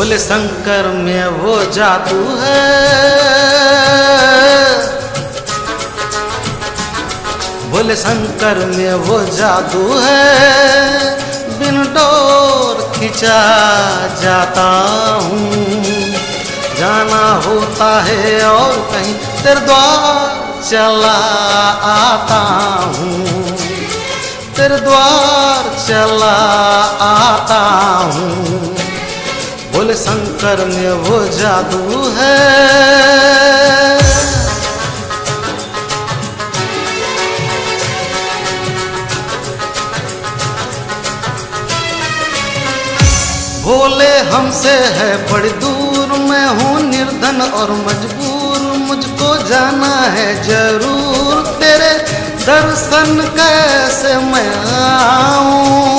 भोले शंकर में वो जादू है, भोले शंकर में वो जादू है, बिन डोर खिंचा जाता हूँ। जाना होता है और कहीं तेरे द्वार चला आता हूँ, तेरे द्वार चला आता हूँ। भोले शंकर में वो जादू है। भोले हमसे है बड़ी दूर, मैं हूँ निर्धन और मजबूर, मुझको जाना है जरूर, तेरे दर्शन कैसे मैं आऊँ।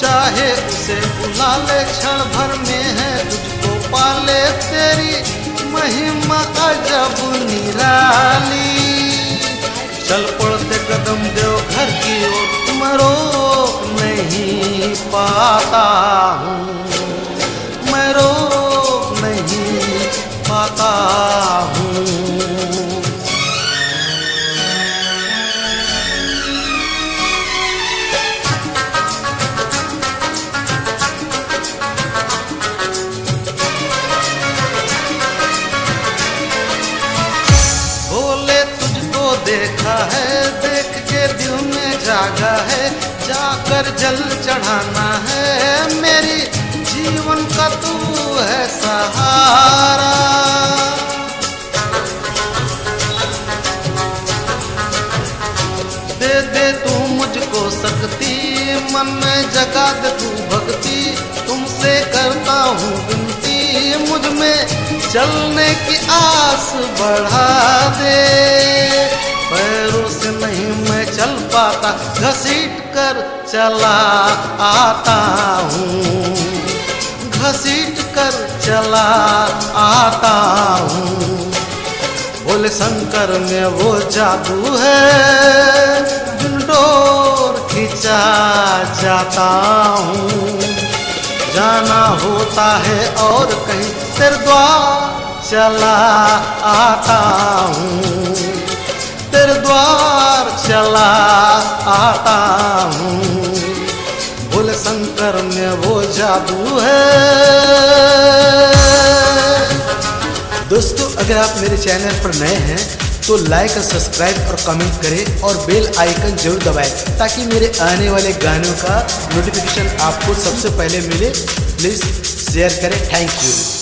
चाहे उसे बुला ले, क्षण भर में है तुझको पाले, तेरी महिमा अजब निराली। चल पड़ते कदम देवघर की ओर, तुम रोक नहीं पाता हूँ, मैं रोक नहीं पाता हूँ। देखा है, देख के दिल में जागा है, जाकर जल चढ़ाना है, मेरी जीवन का तू है सहारा। दे दे तू मुझको शक्ति, मन में जगा दे तू भक्ति, तुमसे करता हूँ विनती, मुझ में चलने की आस बढ़ा दे। पैरों से नहीं मैं चल पाता, घसीट कर चला आता हूँ, घसीट कर चला आता हूँ। भोले शंकर में वो जादू है, डोर खिंचा जाता हूँ। जाना होता है और कहीं तेरे द्वार चला आता हूँ, तेरे द्वार चला आता हूँ। भोले शंकर में वो जादू है। दोस्तों, अगर आप मेरे चैनल पर नए हैं तो लाइक और सब्सक्राइब और कमेंट करें और बेल आइकन जरूर दबाएं, ताकि मेरे आने वाले गानों का नोटिफिकेशन आपको सबसे पहले मिले। प्लीज़ शेयर करें। Thank you.